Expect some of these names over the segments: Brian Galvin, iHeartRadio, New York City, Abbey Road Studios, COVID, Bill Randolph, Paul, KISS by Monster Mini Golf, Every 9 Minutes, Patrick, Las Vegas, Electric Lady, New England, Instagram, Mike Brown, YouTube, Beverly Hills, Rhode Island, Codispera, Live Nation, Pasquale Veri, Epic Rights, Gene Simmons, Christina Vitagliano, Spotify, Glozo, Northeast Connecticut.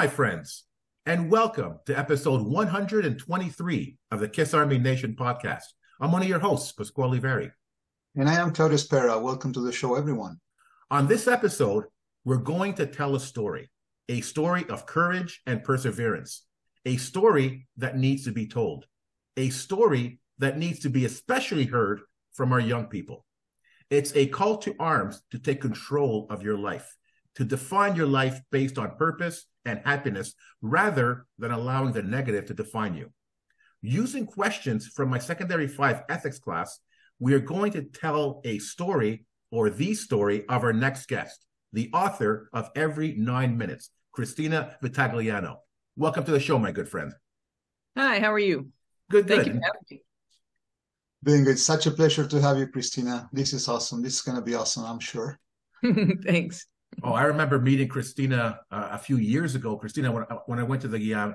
my friends, and welcome to episode 123 of the Kiss Army Nation Podcast. I'm one of your hosts, Pasquale Veri. And I am Codispera. Welcome to the show, everyone. On this episode, we're going to tell a story of courage and perseverance, a story that needs to be told, a story that needs to be especially heard from our young people. It's a call to arms to take control of your life, to define your life based on purpose and happiness, rather than allowing the negative to define you. Using questions from my Secondary 5 ethics class, we are going to tell a story, or the story, of our next guest, the author of Every 9 Minutes, Christina Vitagliano. Welcome to the show, my good friend. Hi, how are you? Good. Thank you for having me. Doing good. Such a pleasure to have you, Christina. This is awesome. This is going to be awesome, I'm sure. Thanks. Oh, I remember meeting Christina a few years ago. Christina, when I went to the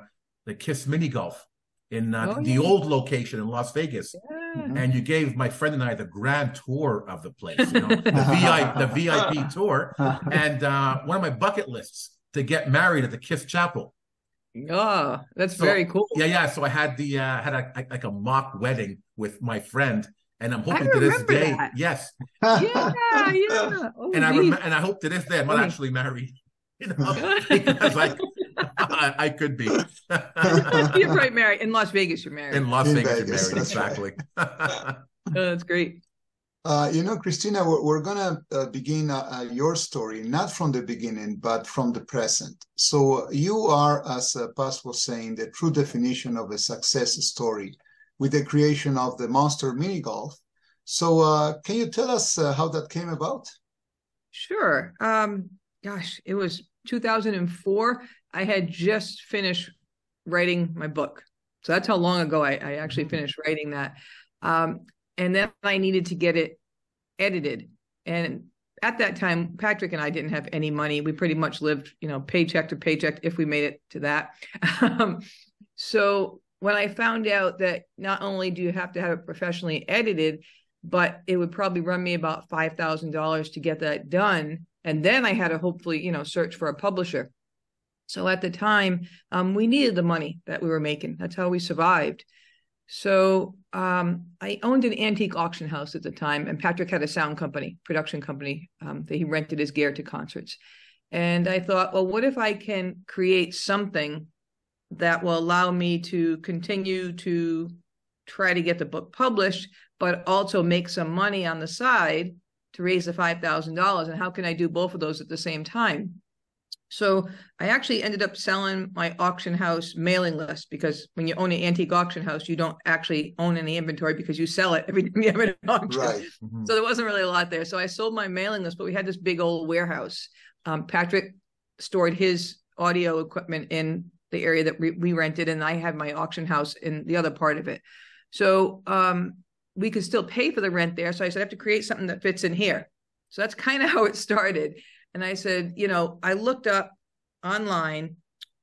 Kiss Mini Golf in the old location in Las Vegas, and you gave my friend and I the grand tour of the place, you know, the VIP tour, and one of my bucket lists to get married at the Kiss Chapel. Oh, that's very cool. Yeah. So I had a mock wedding with my friend, and I'm hoping to this day, that. Yes. Yeah. Oh, and I hope to this day I'm not actually married, you know, because I could be. You're probably married. In Las Vegas, you're married. In Las Vegas, you're married. Exactly. Right. That's great. You know, Christina, we're going to begin your story, not from the beginning, but from the present. So you are, as Pas was saying, the true definition of a success story with the creation of the Monster Mini Golf. So can you tell us how that came about? Sure. Gosh, it was 2004. I had just finished writing my book. So that's how long ago I actually finished writing that. And then I needed to get it edited. And at that time, Patrick and I didn't have any money. We pretty much lived, you know, paycheck to paycheck if we made it to that. So when I found out that not only do you have to have it professionally edited, but it would probably run me about $5,000 to get that done. And then I had to hopefully, you know, search for a publisher. So at the time, we needed the money that we were making. That's how we survived. So I owned an antique auction house at the time, and Patrick had a sound company, production company, that he rented his gear to concerts. And I thought, well, what if I can create something that will allow me to continue to try to get the book published, but also make some money on the side to raise the $5,000? And how can I do both of those at the same time? So I actually ended up selling my auction house mailing list, because when you own an antique auction house, you don't actually own any inventory because you sell it every time you have an auction. Right. Mm-hmm. So there wasn't really a lot there. So I sold my mailing list, but we had this big old warehouse. Patrick stored his audio equipment in the area that we rented, and I had my auction house in the other part of it. So we could still pay for the rent there. So I said, I have to create something that fits in here. So that's kind of how it started. And I said, you know, I looked up online,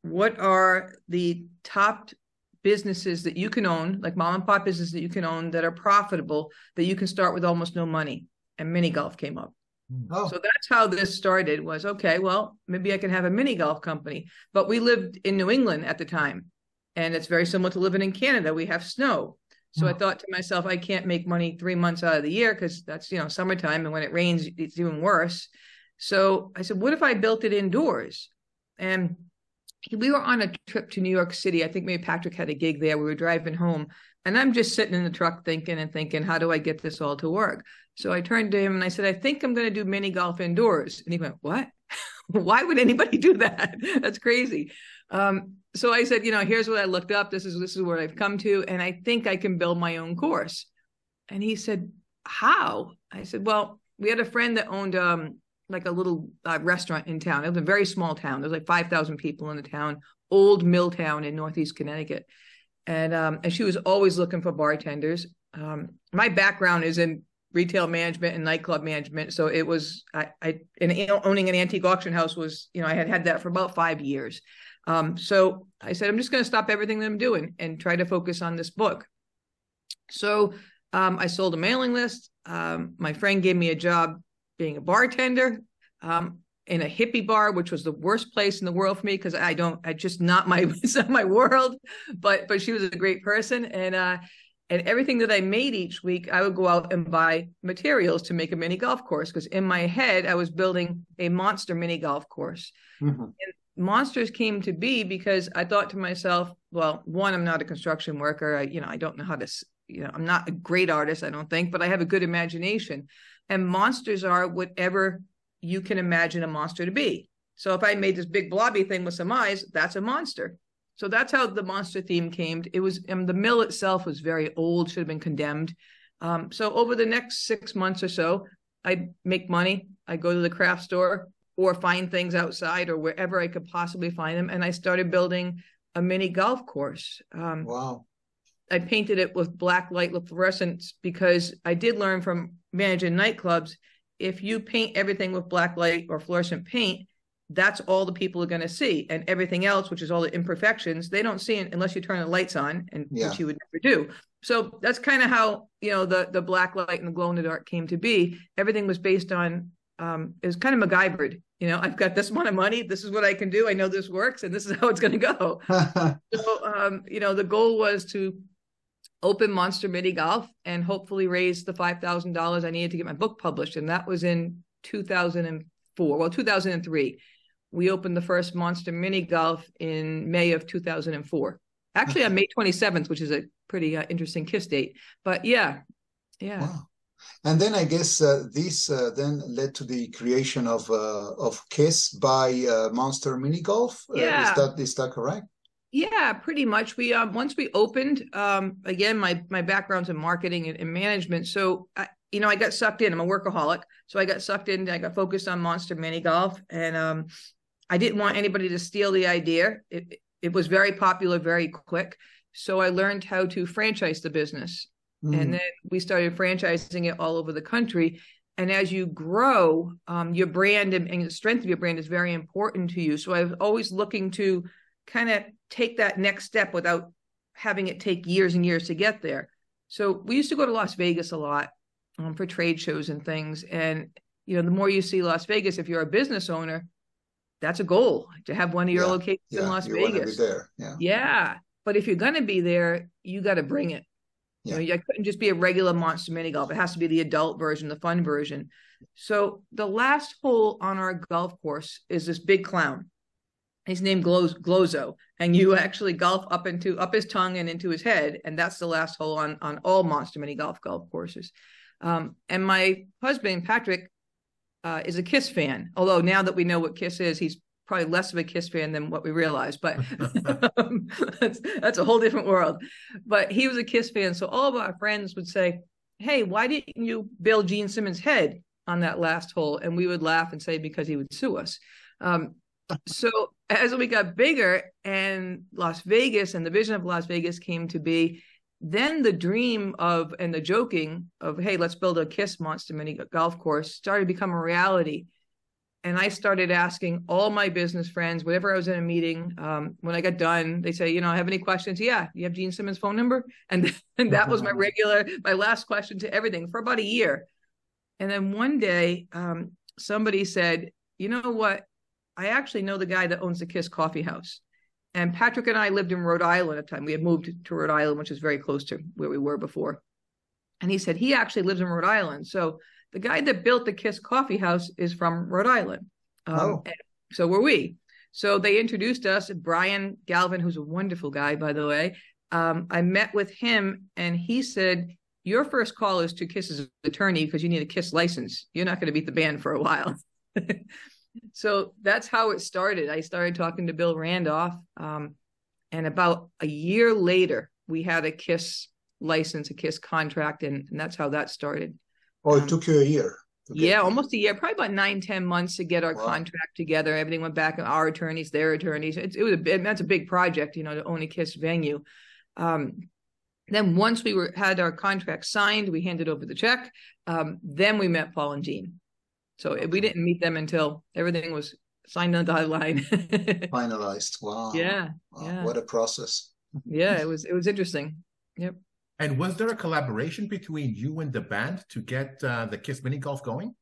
what are the top businesses that you can own, like mom and pop businesses that you can own that are profitable, that you can start with almost no money? And mini golf came up. Oh. So that's how this started, was, okay, well, maybe I can have a mini golf company. But we lived in New England at the time, and it's very similar to living in Canada. We have snow. So I thought to myself, I can't make money 3 months out of the year because that's, you know, summertime. And when it rains, it's even worse. So I said, what if I built it indoors? And we were on a trip to New York City. I think maybe Patrick had a gig there. We were driving home, and I'm just sitting in the truck thinking, how do I get this all to work? So I turned to him and I said, I think I'm going to do mini golf indoors. And he went, what? Why would anybody do that? That's crazy. So I said, you know, here's what I looked up. This is where I've come to. And I think I can build my own course. And he said, how? I said, well, we had a friend that owned, like a little restaurant in town. It was a very small town. There was like 5,000 people in the town, old mill town in Northeast Connecticut. And she was always looking for bartenders. My background is in retail management and nightclub management. So it was, owning an antique auction house was, you know, I had that for about 5 years. So I said, I'm just going to stop everything that I'm doing and try to focus on this book. So I sold a mailing list. My friend gave me a job being a bartender, in a hippie bar, which was the worst place in the world for me, because it's not my world, but she was a great person. And everything that I made each week, I would go out and buy materials to make a mini golf course, because in my head, I was building a monster mini golf course. Mm-hmm. And monsters came to be because I thought to myself, well, one, I'm not a construction worker. I don't know how to, I'm not a great artist, I don't think, but I have a good imagination. And monsters are whatever you can imagine a monster to be. So if I made this big blobby thing with some eyes, that's a monster. So that's how the monster theme came. It was, the mill itself was very old, should have been condemned. So over the next 6 months or so, I make money. I go to the craft store or find things outside or wherever I could possibly find them. And I started building a mini golf course. Wow. I painted it with black light fluorescents because I did learn from managing nightclubs, if you paint everything with black light or fluorescent paint, that's all the people are going to see. And everything else, which is all the imperfections, they don't see it unless you turn the lights on, and which you would never do. So that's kind of how, the black light and the glow in the dark came to be. Everything was based on, it was kind of MacGyvered. I've got this amount of money. This is what I can do. I know this works, and this is how it's going to go. So, the goal was to open Monster Mini Golf and hopefully raise the $5,000 I needed to get my book published. And that was in 2003. We opened the first Monster Mini Golf in May of 2004. Actually, on May 27th, which is a pretty interesting Kiss date. But yeah. Wow. And then I guess this then led to the creation of Kiss by Monster Mini Golf. Yeah. Is that correct? Yeah, pretty much. We once we opened, again, my background's in marketing and management, so I got sucked in. I'm a workaholic, so I got sucked in. I got focused on Monster Mini Golf, and I didn't want anybody to steal the idea. It was very popular, very quick, so I learned how to franchise the business, and then we started franchising it all over the country. And as you grow, your brand and the strength of your brand is very important to you. So I was always looking to kind of take that next step without having it take years and years to get there. So we used to go to Las Vegas a lot for trade shows and things. And, the more you see Las Vegas, if you're a business owner, that's a goal to have one of your locations in Las Vegas. There. Yeah. But if you're going to be there, you got to bring it. Yeah. I couldn't just be a regular Monster Mini Golf. It has to be the adult version, the fun version. So the last hole on our golf course is this big clown. He's named Glozo, and you actually golf up his tongue and into his head, and that's the last hole on all Monster Mini golf courses. And my husband Patrick is a Kiss fan, although now that we know what Kiss is, he's probably less of a Kiss fan than what we realized. But that's a whole different world. But he was a Kiss fan, so all of our friends would say, "Hey, why didn't you build Gene Simmons' head on that last hole?" And we would laugh and say, "Because he would sue us." So as we got bigger and Las Vegas and the vision of Las Vegas came to be, then the dream of and the joking of, hey, let's build a Kiss Monster Mini Golf course started to become a reality. And I started asking all my business friends, whenever I was in a meeting, when I got done, they say, have any questions? Yeah. You have Gene Simmons' phone number? And that was my last question to everything for about a year. And then one day somebody said, you know what? I actually know the guy that owns the Kiss Coffee House. And Patrick and I lived in Rhode Island at the time. We had moved to Rhode Island, which is very close to where we were before. And he said, he actually lives in Rhode Island. So the guy that built the Kiss Coffee House is from Rhode Island. And so were we. So they introduced us, Brian Galvin, who's a wonderful guy, by the way. I met with him and he said, your first call is to Kiss's attorney because you need a Kiss license. You're not going to beat the band for a while. So that's how it started. I started talking to Bill Randolph. And about a year later, we had a Kiss license, a Kiss contract. And that's how that started. Oh, it took you a year. Almost a year, probably about 9-10 months to get our contract together. Everything went back on our attorneys, their attorneys. That's a big project, to own a Kiss venue. Then once we had our contract signed, we handed over the check. Then we met Paul and Gene. So we didn't meet them until everything was signed on the dotted line. Finalized. Wow. Yeah. Wow. Yeah. What a process. Yeah, it was interesting. Yep. And was there a collaboration between you and the band to get the Kiss Mini Golf going?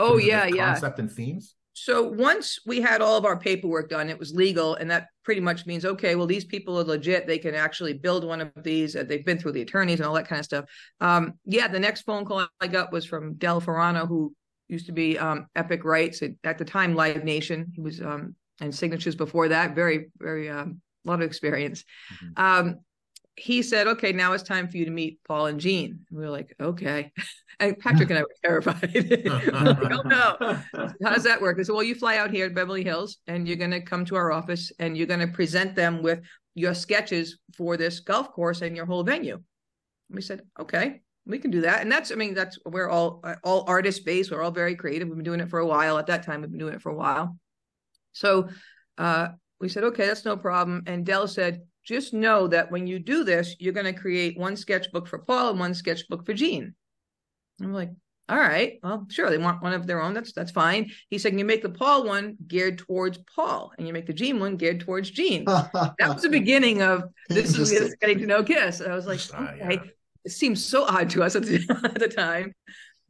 Oh, yeah. Concept and themes? So once we had all of our paperwork done, it was legal. And that pretty much means, okay, well, these people are legit. They can actually build one of these. They've been through the attorneys and all that kind of stuff. Yeah, the next phone call I got was from Del Furano, who used to be Epic Rights, at the time, Live Nation. He was, and Signatures before that, very, very, lot of experience. Mm-hmm. He said, okay, now it's time for you to meet Paul and Gene. And we were like, okay. And Patrick and I were terrified. Like, oh, no. How does that work? They said, well, you fly out here to Beverly Hills and you're going to come to our office and you're going to present them with your sketches for this golf course and your whole venue. And we said, okay, we can do that. And that's, I mean, that's, we're all artist-based. We're all very creative. We've been doing it for a while. At that time, we've been doing it for a while. So we said, okay, that's no problem. And Del said, just know that when you do this, you're going to create one sketchbook for Paul and one sketchbook for Gene. I'm like, all right, well, sure. They want one of their own. That's fine. He said, you make the Paul one geared towards Paul and you make the Gene one geared towards Gene. That was the beginning of this is getting to know Kiss. And I was like, okay. Yeah. It seems so odd to us at the time.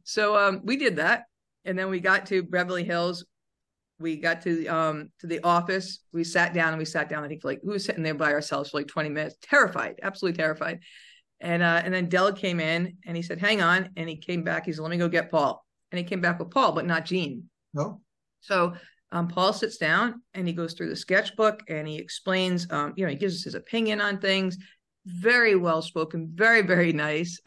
So we did that. And then we got to Beverly Hills. We got to the office, we sat down and I think like, we were sitting there by ourselves for like 20 minutes, terrified, absolutely terrified. And then Del came in and he said, hang on. And he came back, he said, let me go get Paul. And he came back with Paul, but not Gene. No. So Paul sits down and he goes through the sketchbook and he explains, you know, he gives us his opinion on things. Very well-spoken, very, very nice.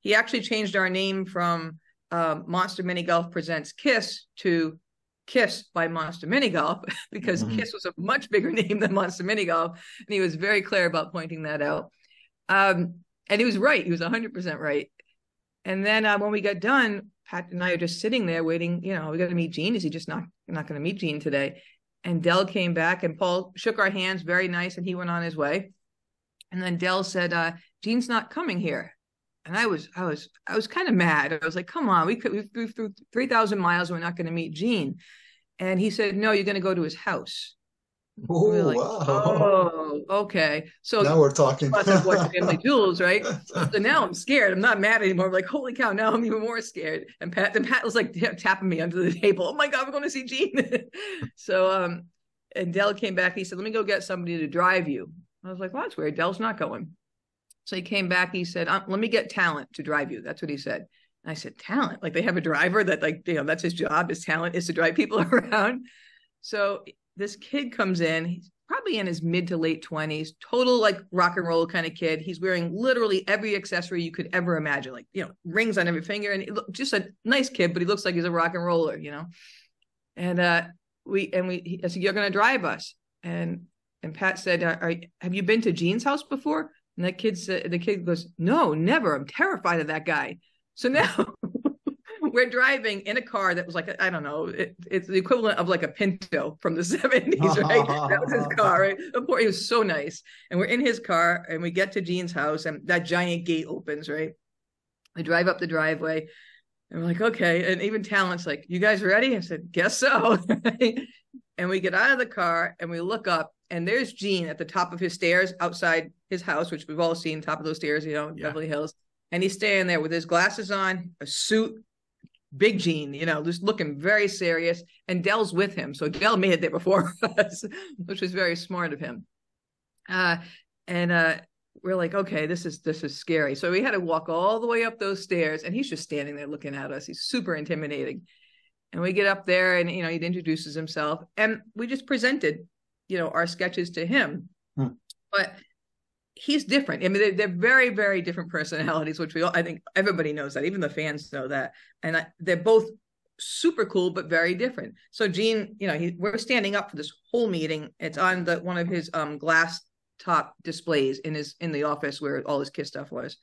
He actually changed our name from Monster Mini Golf Presents Kiss to Kiss by Monster Mini Golf, because mm-hmm. Kiss was a much bigger name than Monster Mini Golf, and he was very clear about pointing that out. And he was right; he was 100% right. And then when we got done, Pat and I are just sitting there waiting. You know, we got to meet Gene. Is he just not going to meet Gene today? And Del came back, and Paul shook our hands, very nice, and he went on his way. And then Del said, "Gene's not coming here." And I was kind of mad. I was like, come on, we threw 3,000 miles and we're not going to meet Gene. And he said, no, you're going to go to his house. Oh, we like, wow. Oh, okay. So now we're talking. Family jewels, right? So now I'm scared. I'm not mad anymore. I'm like, holy cow, now I'm even more scared. And Pat was like tapping me under the table. Oh my God, we're going to see Gene. So, and Del came back. He said, let me go get somebody to drive you. I was like, well, that's weird. Del's not going. So he came back, he said, let me get talent to drive you. That's what he said. And I said, talent? Like they have a driver that like, you know, that's his job. His talent is to drive people around. So this kid comes in, he's probably in his mid to late 20s, total like rock and roll kind of kid. He's wearing literally every accessory you could ever imagine, like, you know, rings on every finger. And just a nice kid, but he looks like he's a rock and roller, you know? And I said, you're going to drive us. And Pat said, have you been to Gene's house before? And that kid said, the kid goes, no, never. I'm terrified of that guy. So now we're driving in a car that was like, I don't know, it's the equivalent of like a Pinto from the 70s, right? That was his car, right? He was so nice. And we're in his car and we get to Gene's house and that giant gate opens, right? I drive up the driveway and we're like, okay. And even Talent's like, you guys ready? I said, guess so. And we get out of the car and we look up. And there's Gene at the top of his stairs outside his house, which we've all seen, top of those stairs, you know, in Beverly Hills. And he's standing there with his glasses on, a suit, big Gene, you know, just looking very serious. And Del's with him. So Del made it there before us, which was very smart of him. We're like, okay, this is scary. So we had to walk all the way up those stairs and he's just standing there looking at us. He's super intimidating. And we get up there and, you know, he introduces himself and we just presented, you know, our sketches to him, but he's different. I mean, they're very, very different personalities, which I think everybody knows that, even the fans know that. And they're both super cool, but very different. So Gene, you know, we're standing up for this whole meeting. It's on one of his glass top displays in the office where all his Kiss stuff was.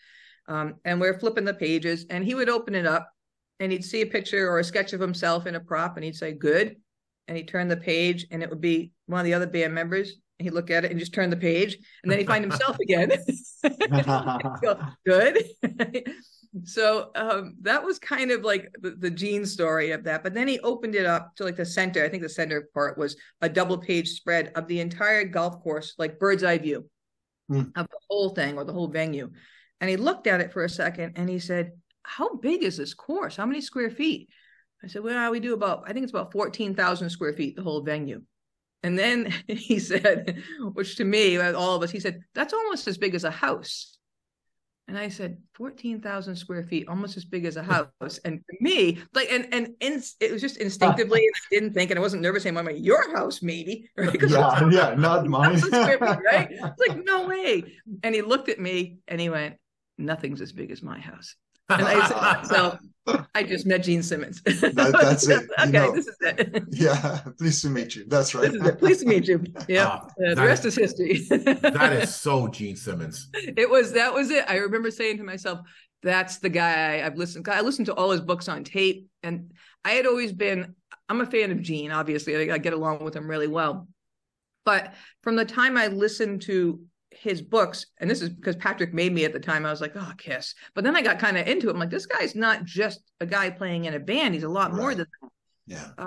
And we're flipping the pages and he would open it up and he'd see a picture or a sketch of himself in a prop. And he'd say, good. And he turned the page and it would be one of the other band members. And he'd look at it and just turn the page and then he'd find himself again. Go, good. So that was kind of like the Gene story of that. But then he opened it up to like the center. I think the center part was a double page spread of the entire golf course, like bird's eye view of the whole thing or the whole venue. And he looked at it for a second and he said, how big is this course? How many square feet? I said, well, we do about, I think it's about 14,000 square feet, the whole venue. And then he said, which to me, all of us, he said, that's almost as big as a house. And I said, 14,000 square feet, almost as big as a house. And to me, like, and it was just instinctively, and I didn't think, and I wasn't nervous anymore. I'm like, your house, maybe. Right? Yeah, yeah, not mine. Square feet, right? It's like, no way. And he looked at me and he went, nothing's as big as my house. And I said, so I just met Gene Simmons. That's it. Okay, you know, this is it. Yeah, pleased to meet you. That's right. This is it. Pleased to meet you. Yeah, the rest is history. That is so Gene Simmons. It was. That was it. I remember saying to myself, "That's the guy I've listened." I listened to all his books on tape, and I had always been. I'm a fan of Gene. Obviously, I get along with him really well. But from the time I listened to his books, and this is because Patrick made me at the time, I was like, oh, Kiss. But then I got kind of into it. I'm like, this guy's not just a guy playing in a band. He's a lot more than that. Yeah.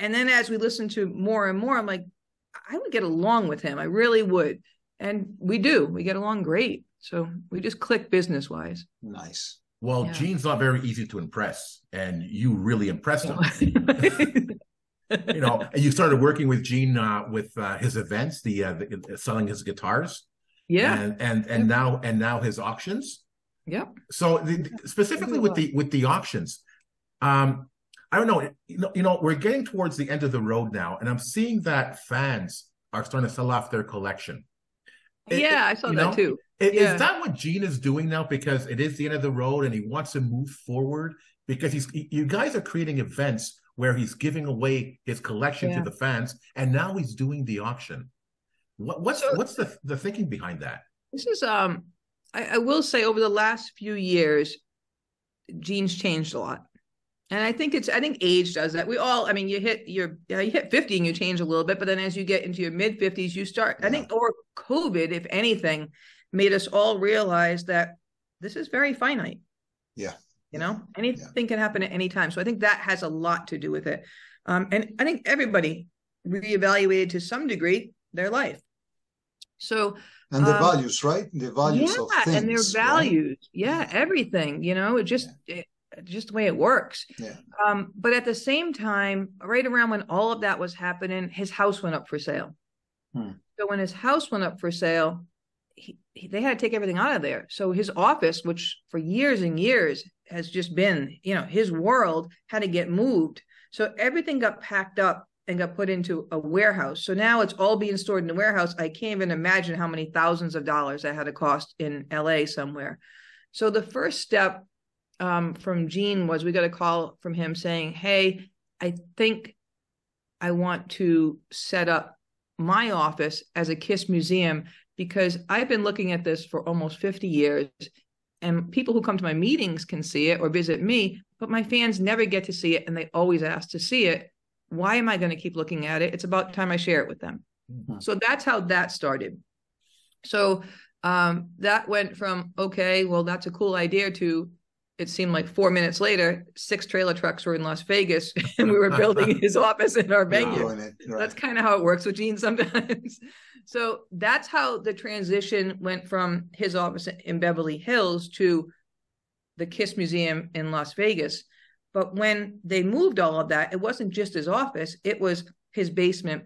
And then as we listened to more and more, I'm like, I would get along with him. I really would. And we do. We get along great. So we just click business-wise. Nice. Well, yeah. Gene's not very easy to impress, and you really impressed him. You know, and you started working with Gene with his events, the selling his guitars. Yeah, and now his auctions. Yep. So specifically with the auctions, I don't know. You know, we're getting towards the end of the road now, and I'm seeing that fans are starting to sell off their collection. I saw that too. Is that what Gene is doing now? Because it is the end of the road, and he wants to move forward. Because you guys are creating events where he's giving away his collection to the fans, and now he's doing the auction. What's the thinking behind that? This is, I will say, over the last few years, Gene's changed a lot, and I think age does that. We all, I mean, you hit 50 and you change a little bit, but then as you get into your mid 50s, you start. Yeah. I think, or COVID, if anything, made us all realize that this is very finite. Yeah, you know, anything can happen at any time. So I think that has a lot to do with it, and I think everybody reevaluated to some degree their life. So, and the values, right? The values of things, and their values, right? Everything, you know, it just the way it works. Yeah. But at the same time, right around when all of that was happening, his house went up for sale. Hmm. So when his house went up for sale, they had to take everything out of there. So his office, which for years and years has just been, you know, his world, had to get moved. So everything got packed up and got put into a warehouse. So now it's all being stored in a warehouse. I can't even imagine how many thousands of dollars that had to cost in LA somewhere. So the first step from Gene was, we got a call from him saying, hey, I think I want to set up my office as a KISS museum, because I've been looking at this for almost 50 years, and people who come to my meetings can see it or visit me, but my fans never get to see it, and they always ask to see it. Why am I going to keep looking at it? It's about time I share it with them. Mm-hmm. So that's how that started. So that went from, okay, well, that's a cool idea, to, it seemed like 4 minutes later, 6 trailer trucks were in Las Vegas and we were building his office in our venue. Right. That's kind of how it works with Gene sometimes. So that's how the transition went from his office in Beverly Hills to the KISS Museum in Las Vegas. But when they moved all of that, it wasn't just his office. It was his basement,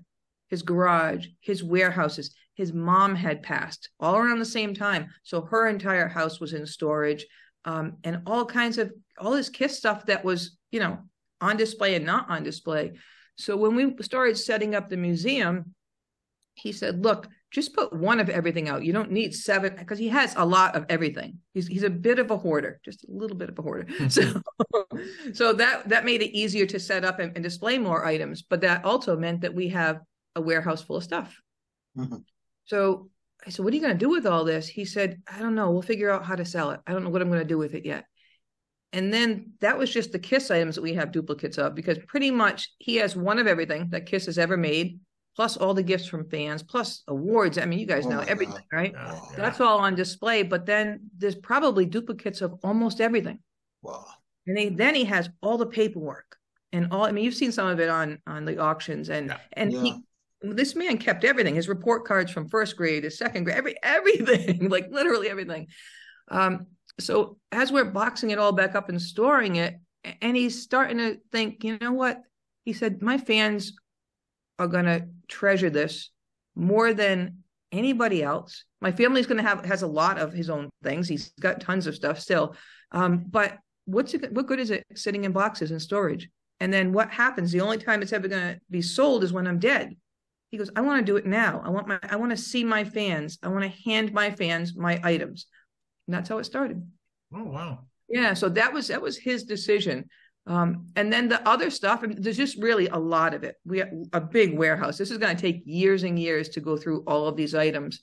his garage, his warehouses. His mom had passed all around the same time. So her entire house was in storage, and all his KISS stuff that was, you know, on display and not on display. So when we started setting up the museum, he said, look, just put one of everything out. You don't need 7, because he has a lot of everything. He's a bit of a hoarder, just a little bit of a hoarder. So that made it easier to set up and display more items. But that also meant that we have a warehouse full of stuff. Mm-hmm. So I said, what are you going to do with all this? He said, I don't know. We'll figure out how to sell it. I don't know what I'm going to do with it yet. And then that was just the KISS items that we have duplicates of, because pretty much he has one of everything that KISS has ever made, plus all the gifts from fans, plus awards. I mean, you guys know everything, right? Wow. That's all on display. But then there's probably duplicates of almost everything. Wow. And then he has all the paperwork and all. I mean, you've seen some of it on the auctions. This man kept everything. His report cards from first grade, his second grade, everything, like literally everything. So as we're boxing it all back up and storing it, And he's starting to think, you know what? He said, my fans are going to treasure this more than anybody else. My family's going to has a lot of his own things. He's got tons of stuff still. But what good is it sitting in boxes and storage? And then what happens? The only time it's ever going to be sold is when I'm dead. He goes, I want to do it now. I want to see my fans. I want to hand my fans my items. And that's how it started. Oh, wow. Yeah. So that was his decision. And then the other stuff, and there's just really a lot of it. We have a big warehouse. This is going to take years and years to go through all of these items.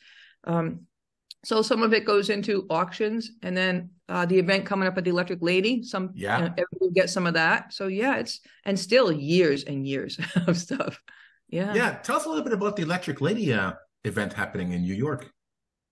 So some of it goes into auctions, and then the event coming up at the Electric Lady, everybody gets some of that. So yeah, and still years and years of stuff. Yeah. Yeah. Tell us a little bit about the Electric Lady event happening in New York.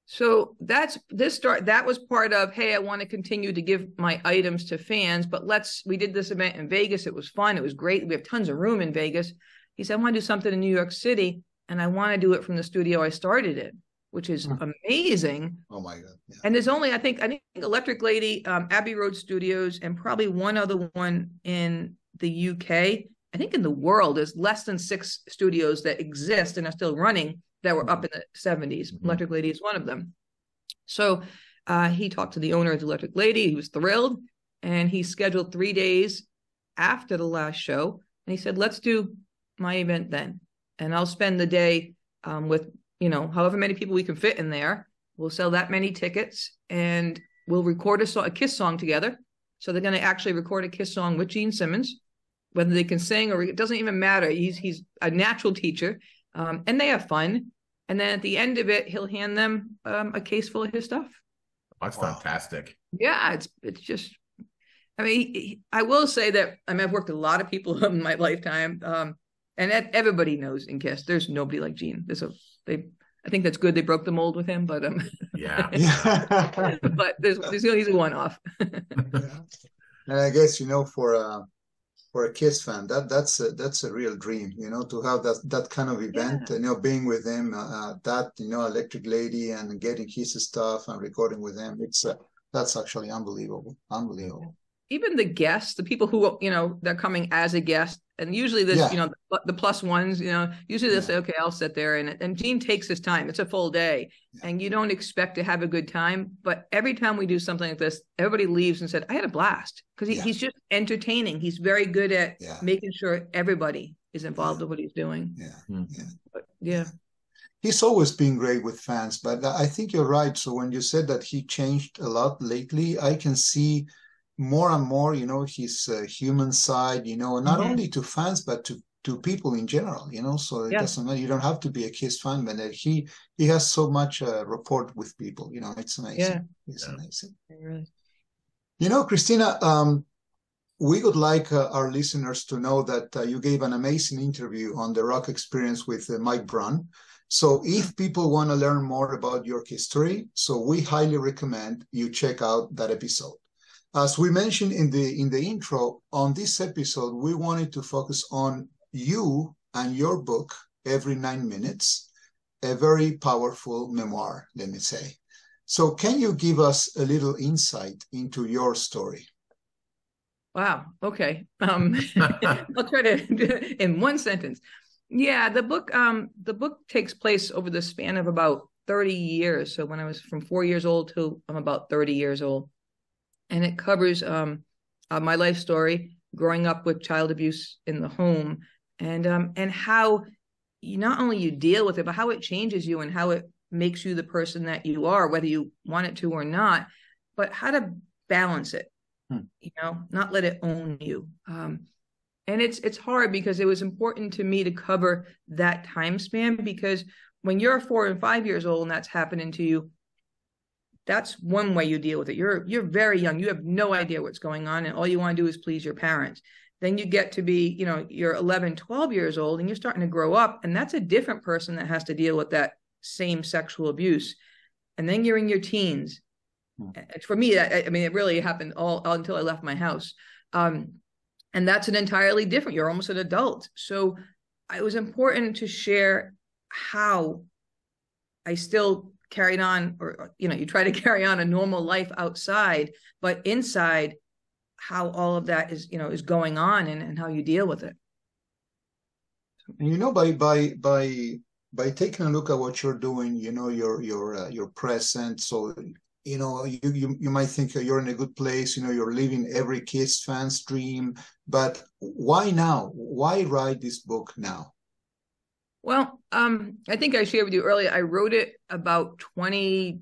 So that was part of, hey, I want to continue to give my items to fans, but we did this event in Vegas. It was fun. It was great. We have tons of room in Vegas. He said, I want to do something in New York City, and I want to do it from the studio I started in, which is amazing. Oh my God. Yeah. And there's only, I think Electric Lady, Abbey Road Studios, and probably one other one in the UK. I think in the world there's less than 6 studios that exist and are still running that were up in the 70s. Mm-hmm. Electric Lady is one of them. So he talked to the owner of the Electric Lady. He was thrilled. And he scheduled 3 days after the last show. And he said, let's do my event then. And I'll spend the day with, however many people we can fit in there. We'll sell that many tickets. And we'll record a Kiss song together. So they're going to actually record a Kiss song with Gene Simmons. Whether they can sing or it doesn't even matter. He's a natural teacher. And they have fun. And then at the end of it, he'll hand them a case full of his stuff. That's fantastic. Yeah, it's just, I will say that, I've worked a lot of people in my lifetime. And everybody knows in KISS, there's nobody like Gene. I think that's good. They broke the mold with him, but. Yeah. But he's a one-off. And I guess, for a KISS fan, that's a real dream, to have that kind of event, being with him, Electric Lady, and getting his stuff and recording with him. That's actually unbelievable. Unbelievable. Even the guests, the people who, they're coming as a guest, and usually this, the plus ones, usually they say, okay, I'll sit there. And Gene takes his time. It's a full day and you don't expect to have a good time. But every time we do something like this, everybody leaves and said, I had a blast, because he's just entertaining. He's very good at making sure everybody is involved with what he's doing. Yeah. Mm-hmm. Yeah. He's always been great with fans, but I think you're right. So when you said that he changed a lot lately, I can see more and more, his human side, not only to fans, but to people in general, so it doesn't matter. You don't have to be a KISS fan, but he has so much rapport with people, it's amazing. Yeah. It's amazing. Really. Christina, we would like our listeners to know that you gave an amazing interview on the Rock Experience with Mike Brown. So if people want to learn more about your history, we highly recommend you check out that episode. As we mentioned in the intro, on this episode, we wanted to focus on you and your book, Every 9 Minutes, a very powerful memoir, let me say. So can you give us a little insight into your story? Wow. Okay. I'll try to in one sentence. Yeah, the book takes place over the span of about 30 years. So when I was from 4 years old till I'm about 30 years old. And it covers my life story, growing up with child abuse in the home, and how you not only you deal with it, but how it changes you and how it makes you the person that you are, whether you want it to or not, but how to balance it, not let it own you. And it's hard, because it was important to me to cover that time span, because when you're 4 and 5 years old and that's happening to you, that's one way you deal with it. You're very young. You have no idea what's going on, and all you want to do is please your parents. Then you get to be, you're 11, 12 years old, and you're starting to grow up, and that's a different person that has to deal with that same sexual abuse. And then you're in your teens. For me, it really happened all until I left my house. And that's an entirely different, you're almost an adult. So it was important to share how I still carried on, or you try to carry on a normal life outside, but inside how all of that is, you know, is going on, and how you deal with it. You know, by taking a look at what you're doing, you know, you're present. So, you know, you might think you're in a good place. You know, you're living every Kiss fan's dream. But why now? Why write this book now? Well, I think I shared with you earlier, I wrote it about 20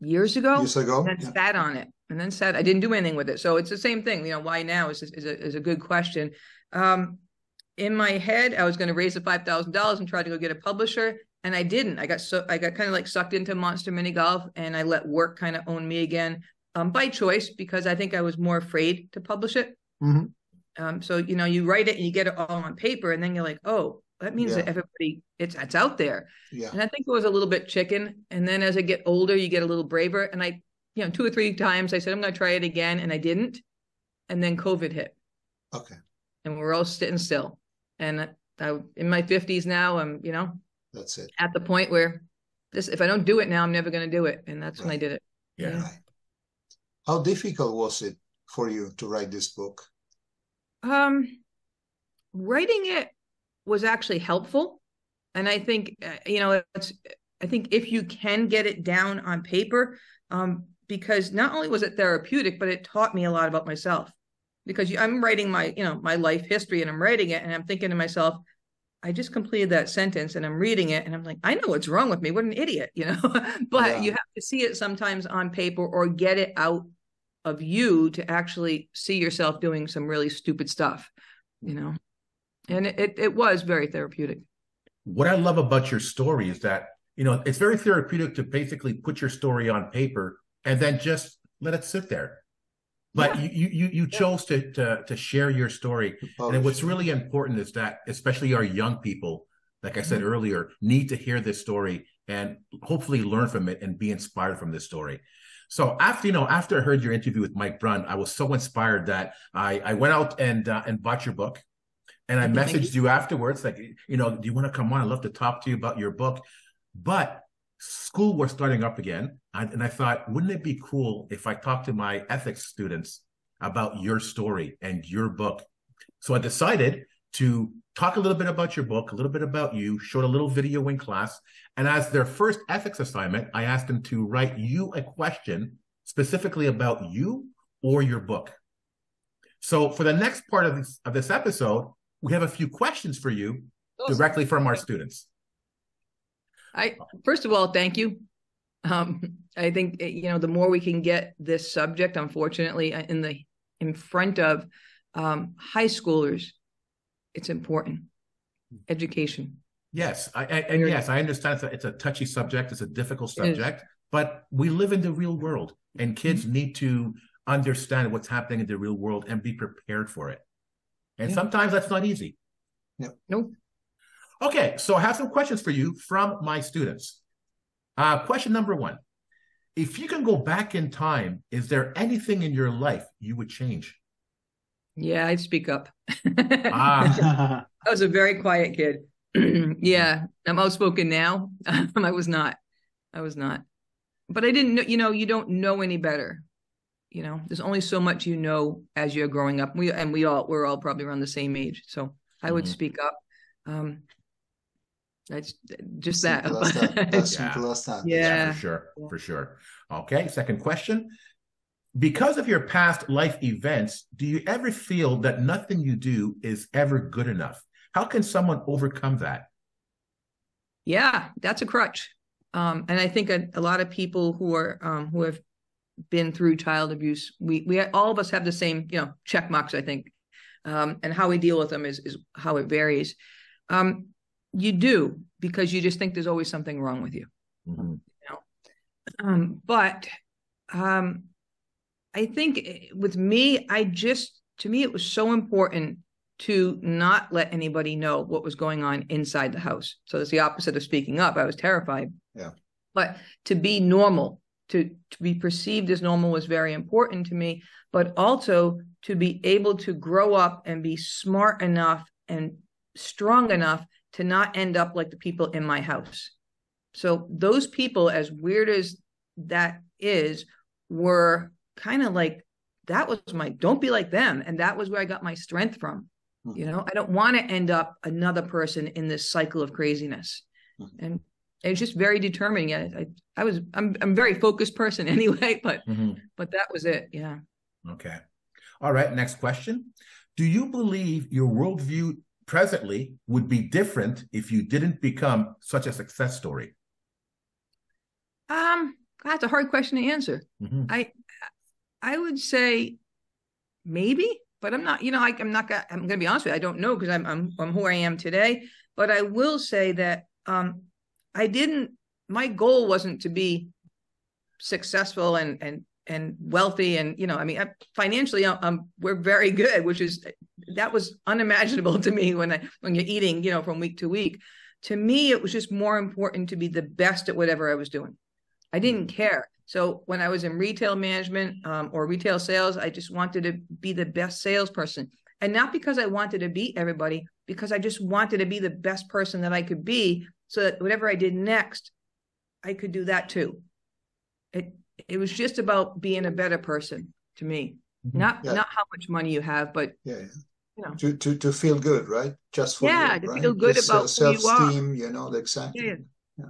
years ago. Years ago. And then sat on it. And then said, I didn't do anything with it. So it's the same thing. You know, why now is a good question. In my head, I was going to raise the $5,000 and try to go get a publisher. And I didn't. I got kind of like sucked into Monster Mini Golf, and I let work kind of own me again, by choice, because I think I was more afraid to publish it. Mm-hmm. So, you know, you write it and you get it all on paper, and then you're like, oh, that means that everybody, it's out there. Yeah. And I think it was a little bit chicken. And then as I get older, you get a little braver. And I, you know, 2 or 3 times I said, I'm going to try it again. And I didn't. And then COVID hit. Okay. And we're all sitting still. And I, in my 50s now, I'm, you know, that's it. At the point where this, if I don't do it now, I'm never going to do it. And that's when I did it. Yeah. Right. How difficult was it for you to write this book? Writing it was actually helpful. And I think, you know, it's, I think if you can get it down on paper, because not only was it therapeutic, but it taught me a lot about myself, because I'm writing my, you know, my life history, and I'm writing it and I'm thinking to myself, I just completed that sentence, and I'm reading it and I'm like, I know what's wrong with me. What an idiot, you know, but you have to see it sometimes on paper, or get it out of you to actually see yourself doing some really stupid stuff, you know, and it was very therapeutic. What I love about your story is that, you know, it's very therapeutic to basically put your story on paper and then just let it sit there. But you chose to share your story. And what's really important is that, especially our young people, like I said earlier, need to hear this story and hopefully learn from it and be inspired from this story. So after, you know, after I heard your interview with Mike Brown, I was so inspired that I went out and bought your book. And I messaged you afterwards, like, you know, do you want to come on? I'd love to talk to you about your book. But school was starting up again, and I thought, wouldn't it be cool if I talked to my ethics students about your story and your book? So I decided to talk a little bit about your book, a little bit about you, showed a little video in class, and as their first ethics assignment, I asked them to write you a question specifically about you or your book. So for the next part of this episode, we have a few questions for you directly from our students. First of all, thank you. I think, you know, the more we can get this subject, unfortunately, in front of high schoolers, it's important. Education. Yes. I understand it's a touchy subject. It's a difficult subject, but we live in the real world, and kids need to understand what's happening in the real world and be prepared for it. And sometimes that's not easy. No. Okay, so I have some questions for you from my students. Question number 1, if you can go back in time, is there anything in your life you would change? Yeah, I'd speak up. I was a very quiet kid. Yeah, I'm outspoken now. I was not. But I didn't know, you know, you don't know any better. You know, there's only so much you know as you're growing up. We're all probably around the same age. So I would speak up. That's just that. Yeah, for sure. Okay. Second question. Because of your past life events, do you ever feel that nothing you do is ever good enough? How can someone overcome that? Yeah, that's a crutch. And I think a lot of people who have been through child abuse, we all of us have the same, you know, check marks, I think. And how we deal with them is how it varies. You do, because you just think there's always something wrong with you. Mm-hmm. You know? But I think with me, to me, it was so important to not let anybody know what was going on inside the house. So that's the opposite of speaking up. I was terrified. Yeah. But to be normal, to be perceived as normal was very important to me, but also to be able to grow up and be smart enough and strong enough to not end up like the people in my house. So those people, as weird as that is, were kind of like that was my, don't be like them. And that was where I got my strength from. Mm-hmm. You know, I don't want to end up another person in this cycle of craziness. Mm-hmm. And it's just very determining. I'm a very focused person anyway, but, mm-hmm. but that was it. Yeah. Okay. All right. Next question. Do you believe your worldview presently would be different if you didn't become such a success story? That's a hard question to answer. Mm-hmm. I would say maybe, but I'm not, you know, I'm going to be honest with you. I don't know, because I'm who I am today, but I will say that, my goal wasn't to be successful and wealthy. And, you know, I mean, financially, we're very good, that was unimaginable to me when you're eating, you know, from week to week. To me, it was just more important to be the best at whatever I was doing. I didn't care. So when I was in retail management or retail sales, I just wanted to be the best salesperson. And not because I wanted to beat everybody, because I just wanted to be the best person that I could be, so that whatever I did next, I could do that too. It was just about being a better person to me. Mm-hmm. Not how much money you have, but you know, to feel good, right? Just for you, to feel good about self-esteem, you know, exactly. Yeah.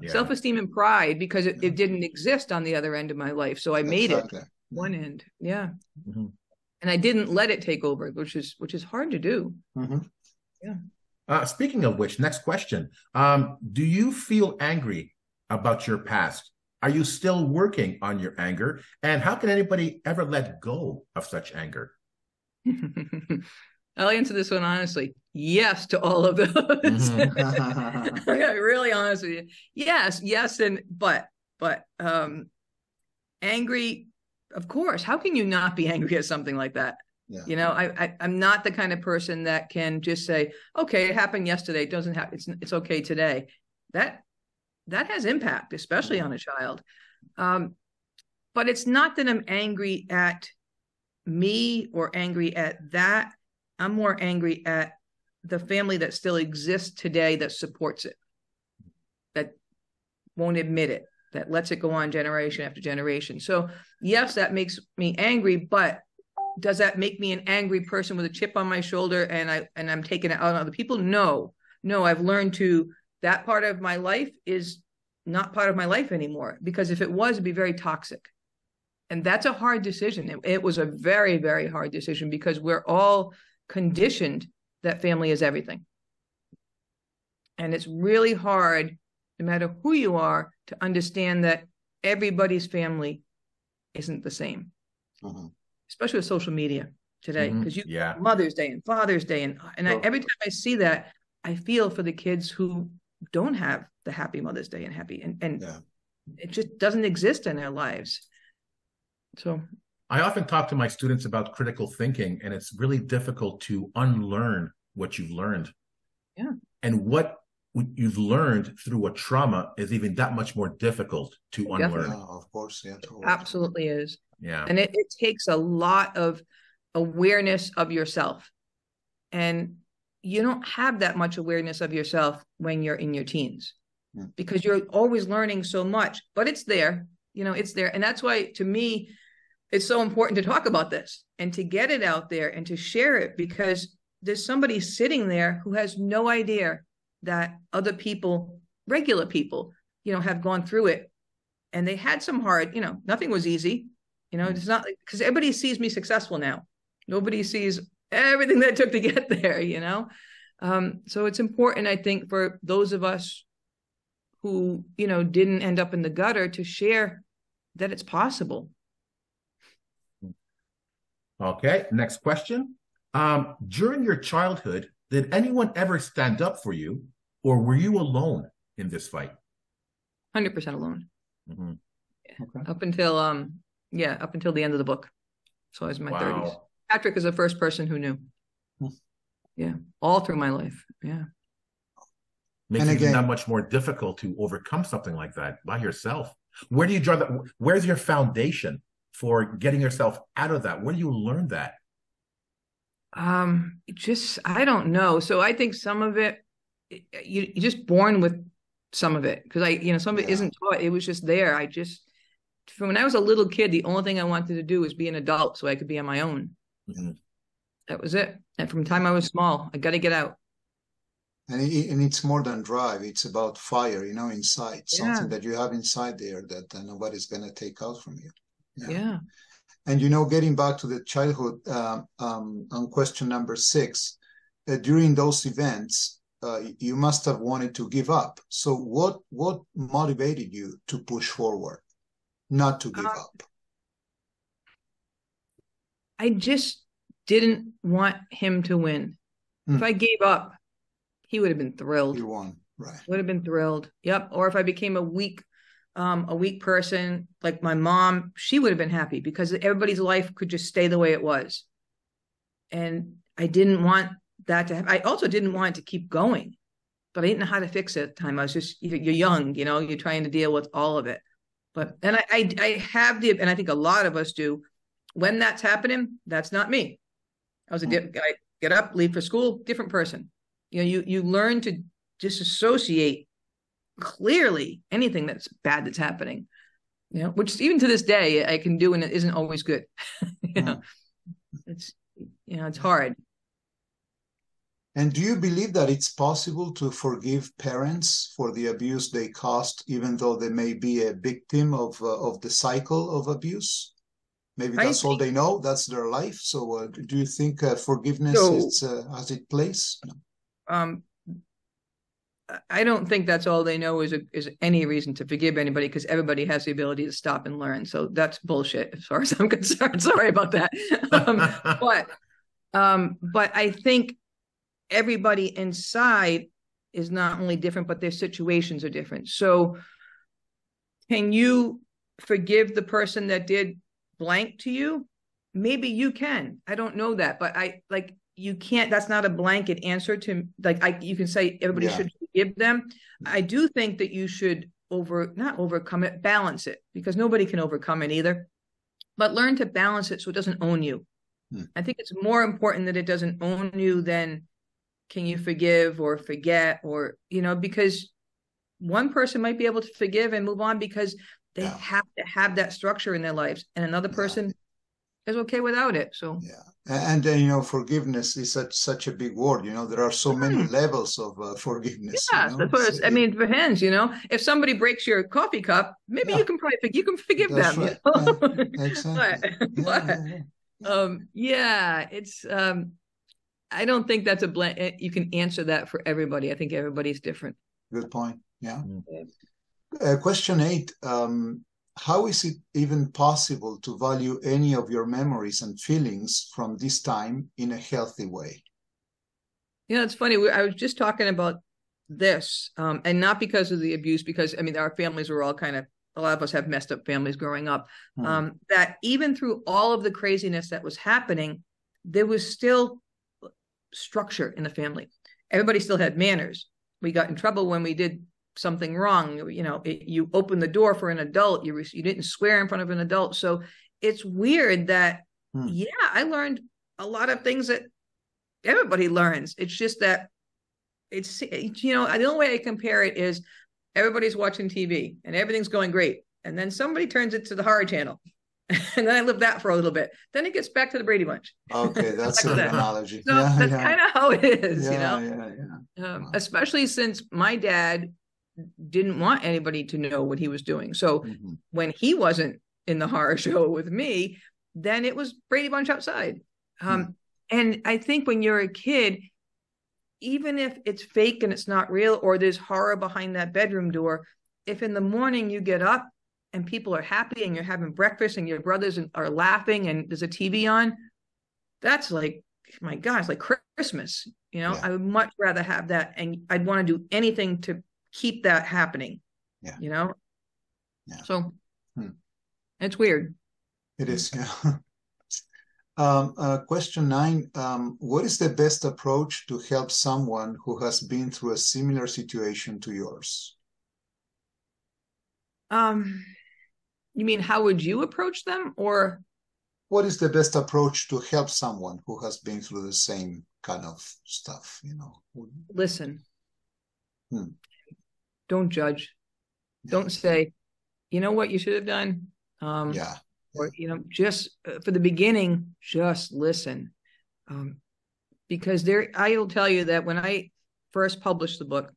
Yeah. Self-esteem and pride, because it didn't exist on the other end of my life. So I made it one end. Yeah. Mm-hmm. And I didn't let it take over, which is hard to do. Mm-hmm. Yeah. Speaking of which, next question. Do you feel angry about your past? Are you still working on your anger? And how can anybody ever let go of such anger? I'll answer this one honestly. Yes to all of those. Mm-hmm. Yeah, really honest with you. Yes, and but angry, of course. How can you not be angry at something like that? Yeah. You know, I'm not the kind of person that can just say, okay, it happened yesterday. It doesn't happen. It's okay today. That has impact, especially on a child. But it's not that I'm angry at me or angry at that. I'm more angry at the family that still exists today, that supports it, that won't admit it, that lets it go on generation after generation. So yes, that makes me angry, but does that make me an angry person with a chip on my shoulder and I'm taking it out on other people? No, I've learned that part of my life is not part of my life anymore, because if it was, it'd be very toxic. And that's a hard decision. It was a very, very hard decision, because we're all conditioned that family is everything, and it's really hard, no matter who you are, to understand that everybody's family isn't the same. Mm-hmm. Especially with social media today, because mm-hmm. you Mother's Day and Father's Day and every time I see that, I feel for the kids who don't have the happy Mother's Day and it just doesn't exist in their lives. So I often talk to my students about critical thinking, and it's really difficult to unlearn what you've learned. Yeah. And what you've learned through a trauma is even that much more difficult to unlearn. Oh, of course. Yeah, totally. It absolutely is. Yeah. And it takes a lot of awareness of yourself. And you don't have that much awareness of yourself when you're in your teens, because you're always learning so much, but it's there, you know, it's there. And that's why, to me, it's so important to talk about this and to get it out there and to share it, because there's somebody sitting there who has no idea that other people, regular people, you know, have gone through it, and they had some hard, you know, nothing was easy, you know, it's not, because everybody sees me successful now. Nobody sees everything that it took to get there, you know? So it's important, I think, for those of us who, you know, didn't end up in the gutter, to share that it's possible. Okay, next question. During your childhood, did anyone ever stand up for you, or were you alone in this fight? 100% alone. Mm-hmm. Yeah. Okay. Up until the end of the book. So I was in my 30s. Patrick is the first person who knew. Yeah, all through my life. Yeah. Makes it that much more difficult to overcome something like that by yourself. Where do you draw that? Where's your foundation for getting yourself out of that? Where do you learn that? I don't know. So I think some of it, you're just born with some of it. Because I, you know, some of it isn't taught. It was just there. I just from when I was a little kid, the only thing I wanted to do was be an adult so I could be on my own. Mm-hmm. That was it. And from the time I was small, I got to get out. And it's more than drive. It's about fire, you know, inside. Yeah. Something that you have inside there that nobody's going to take out from you. Yeah. Yeah. And, you know, getting back to the childhood on question number 6, during those events, you must have wanted to give up. So what motivated you to push forward, not to give up? I just didn't want him to win. Mm. If I gave up, he would have been thrilled. He won, right? Would have been thrilled. Yep. Or if I became a weak person, like my mom, she would have been happy because everybody's life could just stay the way it was. And I didn't want that to happen. I also didn't want it to keep going, but I didn't know how to fix it at the time. I was just, you're young, you know, you're trying to deal with all of it. But, and I have the, and I think a lot of us do, when that's happening, that's not me. I was a different guy, get up, leave for school, different person. You know, you learn to disassociate clearly anything that's bad that's happening, you know, which even to this day I can do, and it isn't always good. You know, it's hard. And do you believe that it's possible to forgive parents for the abuse they caused, even though they may be a victim of the cycle of abuse? Maybe that's all they know. That's their life. So do you think forgiveness has its place? I don't think that's all they know is any reason to forgive anybody, because everybody has the ability to stop and learn. So that's bullshit as far as I'm concerned. Sorry about that. But I think everybody inside is not only different, but their situations are different. So can you forgive the person that did blank to you? Maybe you can. I don't know that, but you can't, that's not a blanket answer to you can say everybody should forgive them. I do think that you should balance it, because nobody can overcome it either, but learn to balance it so it doesn't own you. Hmm. I think it's more important that it doesn't own you than can you forgive or forget, or, you know, because one person might be able to forgive and move on because they have to have that structure in their lives, and another person is okay without it. So and then, you know, forgiveness is such a big word. You know, there are so many levels of forgiveness. Yes, you know? Of course. So, I mean, it depends. You know, if somebody breaks your coffee cup, maybe you can probably forgive them. Right. You know? Exactly. It's. I don't think that's you can answer that for everybody. I think everybody's different. Good point. Yeah. Question 8. How is it even possible to value any of your memories and feelings from this time in a healthy way? You know, it's funny. I was just talking about this, and not because of the abuse, because, I mean, our families were all a lot of us have messed up families growing up, that even through all of the craziness that was happening, there was still structure in the family. Everybody still had manners. We got in trouble when we did something wrong. You know, you open the door for an adult, you didn't swear in front of an adult. So it's weird that, I learned a lot of things that everybody learns. It's just that you know, the only way I compare it is everybody's watching TV and everything's going great. And then somebody turns it to the horror channel. And then I lived that for a little bit. Then it gets back to the Brady Bunch. Okay, that's an analogy. So that's kind of how it is, you know? Especially since my dad didn't want anybody to know what he was doing. So when he wasn't in the horror show with me, then it was Brady Bunch outside. And I think when you're a kid, even if it's fake and it's not real, or there's horror behind that bedroom door, if in the morning you get up and people are happy and you're having breakfast and your brothers are laughing and there's a TV on, that's like, my gosh, like Christmas, you know? I would much rather have that. And I'd want to do anything to keep that happening, you know? Yeah. So it's weird. It is, yeah. Question 9, what is the best approach to help someone who has been through a similar situation to yours? You mean, how would you approach them, or? What is the best approach to help someone who has been through the same kind of stuff, you know? Listen. Don't judge. Don't say, you know what you should have done? Or, you know, just for the beginning, just listen. Because there, I will tell you that when I first published the book,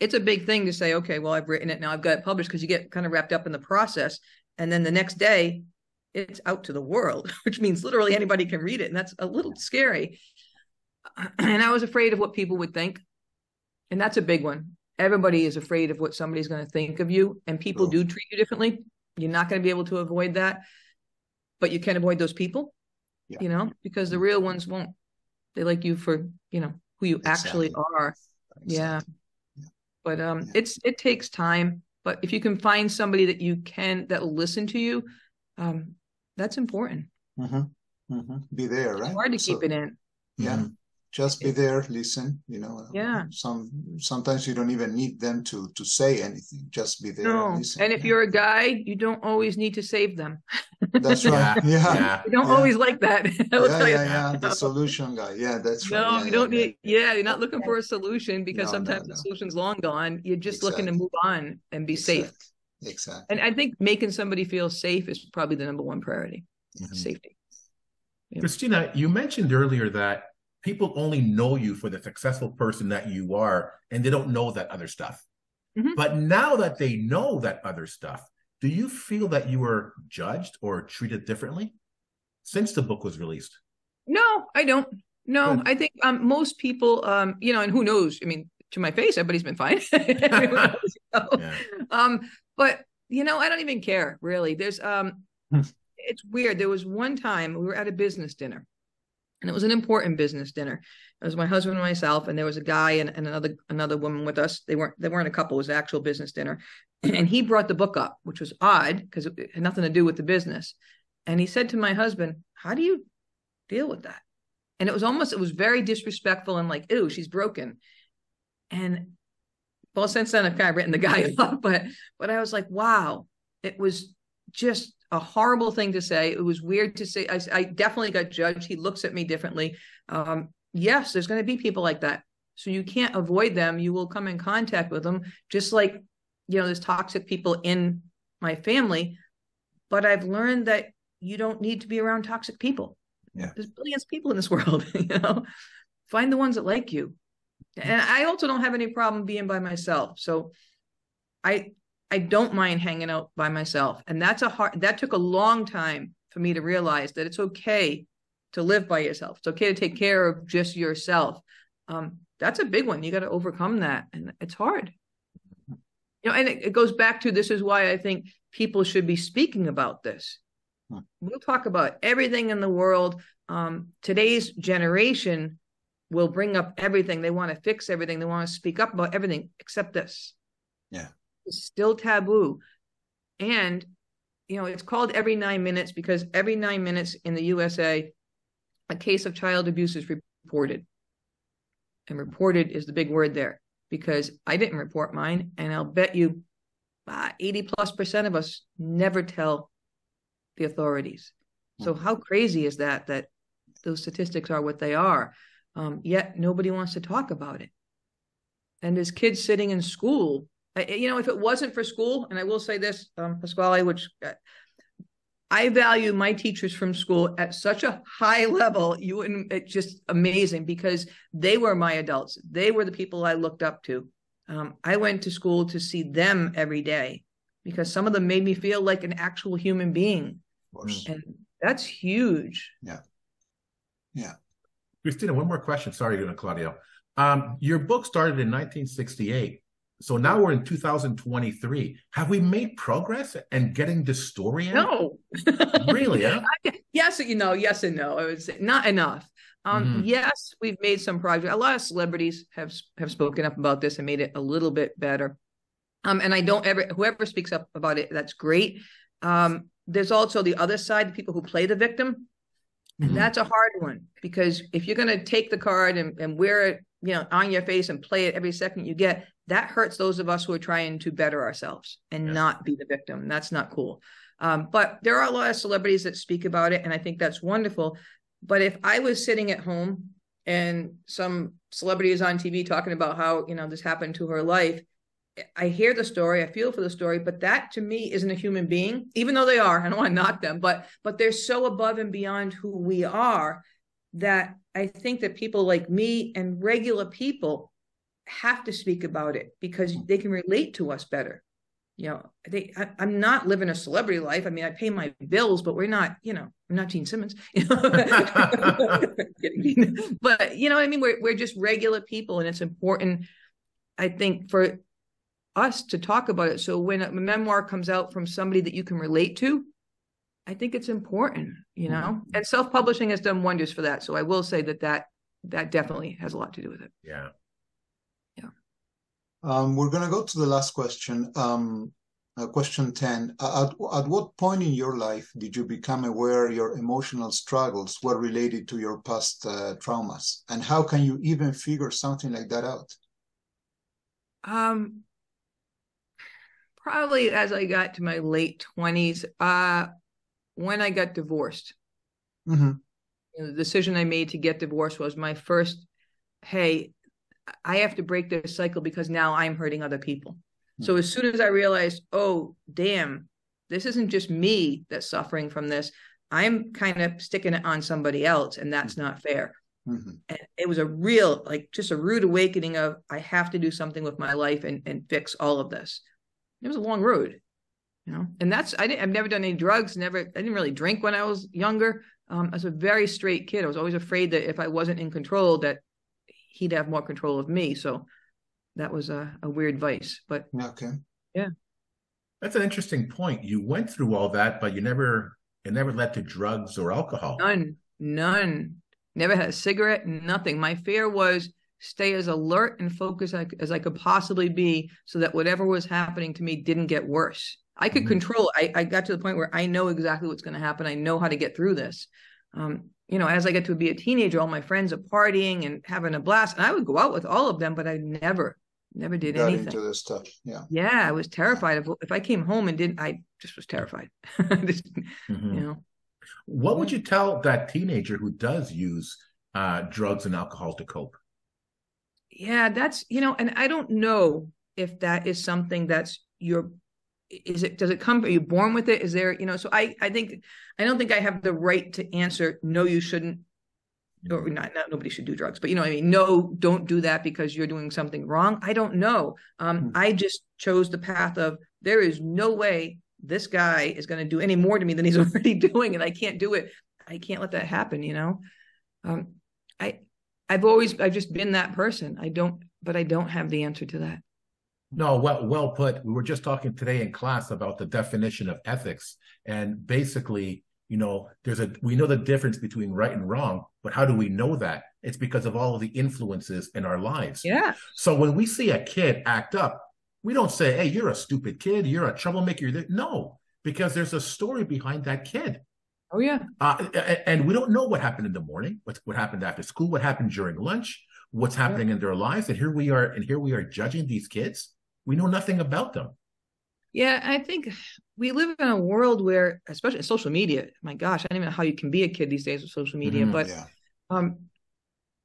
it's a big thing to say, okay, well, I've written it now, I've got it published, because you get kind of wrapped up in the process. And then the next day it's out to the world, which means literally anybody can read it. And that's a little scary. And I was afraid of what people would think. And that's a big one. Everybody is afraid of what somebody's going to think of you, and people do treat you differently. You're not going to be able to avoid that, but you can avoid those people, you know, because the real ones won't. They like you for, you know, who you actually are. But it takes time. But if you can find somebody that you can, that will listen to you, that's important. Be there, right? It's hard to keep it in. Just be there, listen, you know. Sometimes you don't even need them to say anything. Just be there and listen. And if you're a guy, you don't always need to save them. That's right. You don't always like that. The solution guy. That's right. No, you don't need you're not looking for a solution, because sometimes the solution's long gone. You're just looking to move on and be safe. And I think making somebody feel safe is probably the number one priority. Safety. Christina, you mentioned earlier that people only know you for the successful person that you are, and they don't know that other stuff. But now that they know that other stuff, do you feel that you were judged or treated differently since the book was released? No, I don't. No, I think most people, you know, and who knows? I mean, to my face, everybody's been fine. But, you know, I don't even care, really. There's, it's weird. There was one time we were at a business dinner. And it was an important business dinner. It was my husband and myself, and there was a guy and another woman with us. They weren't a couple. It was an actual business dinner. And he brought the book up, which was odd because it had nothing to do with the business. And he said to my husband, "How do you deal with that?" And it was very disrespectful and like, "Ew, she's broken." And well, since then I've kind of written the guy up, but I was like, wow, it was just a horrible thing to say. It was weird to say. I definitely got judged. He looks at me differently. Yes, there's going to be people like that. So you can't avoid them. You will come in contact with them. Just like, you know, there's toxic people in my family, but I've learned that you don't need to be around toxic people. There's billions of people in this world, you know, find the ones that like you. And I also don't have any problem being by myself. So I don't mind hanging out by myself. And that took a long time for me to realize that it's okay to live by yourself. It's okay to take care of just yourself. That's a big one. You got to overcome that. And it's hard. You know, and it goes back to, this is why I think people should be speaking about this. We'll talk about everything in the world. Today's generation will bring up everything. They want to fix everything. They want to speak up about everything except this. It's still taboo. And, you know, it's called Every 9 Minutes because every 9 minutes in the USA, a case of child abuse is reported. And reported is the big word there, because I didn't report mine. And I'll bet you 80+% of us never tell the authorities. So how crazy is that, that those statistics are what they are? Yet nobody wants to talk about it. And there's kids sitting in school. You know, if it wasn't for school, and I will say this, Pasquale, which I value my teachers from school at such a high level, it's just amazing, because they were my adults. They were the people I looked up to. I went to school to see them every day, because some of them made me feel like an actual human being. Of course. And that's huge. Christina, one more question. Sorry, Claudio. Your book started in 1968. So now we're in 2023. Have we made progress in getting the story in? No. Really? Huh? Yes and no. I would say not enough. Yes, we've made some progress. A lot of celebrities have spoken up about this and made it a little bit better. And I don't ever, whoever speaks up about it, that's great. There's also the other side, the people who play the victim. And that's a hard one, because if you're going to take the card and wear it, you know, on your face and play it every second you get, that hurts those of us who are trying to better ourselves and not be the victim. That's not cool. But there are a lot of celebrities that speak about it, and I think that's wonderful. But if I was sitting at home and some celebrity is on TV talking about how, you know, this happened to her life, I hear the story, I feel for the story, but that to me isn't a human being, even though they are. I don't want to knock them, but they're so above and beyond who we are that I think that people like me and regular people have to speak about it because they can relate to us better. You know, I'm not living a celebrity life. I mean, I pay my bills, but we're not, you know, I'm not Gene Simmons, you know? But you know what I mean? We're just regular people, and it's important, I think, for us to talk about it. So when a memoir comes out from somebody that you can relate to, I think it's important, you know, and self-publishing has done wonders for that. So I will say that definitely has a lot to do with it. Yeah. We're going to go to the last question, question 10. At what point in your life did you become aware your emotional struggles were related to your past traumas? And how can you even figure something like that out? Probably as I got to my late 20s, when I got divorced. Mm-hmm. You know, the decision I made to get divorced was my first, hey, I have to break this cycle because now I'm hurting other people. So as soon as I realized, oh, damn, this isn't just me that's suffering from this. I'm kind of sticking it on somebody else, and that's not fair. Mm-hmm. And it was a real, like, just a rude awakening of I have to do something with my life and fix all of this. It was a long road, you know, and that's, I've never done any drugs, I didn't really drink when I was younger. I was a very straight kid. I was always afraid that if I wasn't in control, that he'd have more control of me. So that was a weird vice, but okay. Yeah. That's an interesting point. You went through all that, but it never led to drugs or alcohol. None. Never had a cigarette, nothing. My fear was stay as alert and focused as I could possibly be so that whatever was happening to me didn't get worse. I could control. I got to the point where I know exactly what's going to happen. I know how to get through this. You know, as I get to be a teenager, all my friends are partying and having a blast. And I would go out with all of them, but I never did anything. Got into this stuff, yeah. Yeah, I was terrified. If I came home and didn't, I just was terrified. You know. What would you tell that teenager who does use drugs and alcohol to cope? Yeah, that's, you know, and I don't know if that is something that's your... does it come, are you born with it? Is there, you know, so I don't think I have the right to answer, no, you shouldn't, or not nobody should do drugs, but you know what I mean? No, don't do that because you're doing something wrong. I don't know. I just chose the path of, there is no way this guy is going to do any more to me than he's already doing. And I can't do it. I can't let that happen. You know, I've just been that person. But I don't have the answer to that. No, well put. We were just talking today in class about the definition of ethics, and basically, you know, we know the difference between right and wrong, but how do we know that? It's because of all of the influences in our lives. Yeah. So when we see a kid act up, we don't say, "Hey, you're a stupid kid. You're a troublemaker." No, because there's a story behind that kid. Oh yeah. And we don't know what happened in the morning, what happened after school, what happened during lunch, what's happening in their lives, and here we are judging these kids. We know nothing about them. Yeah, I think we live in a world where, especially social media, my gosh, I don't even know how you can be a kid these days with social media,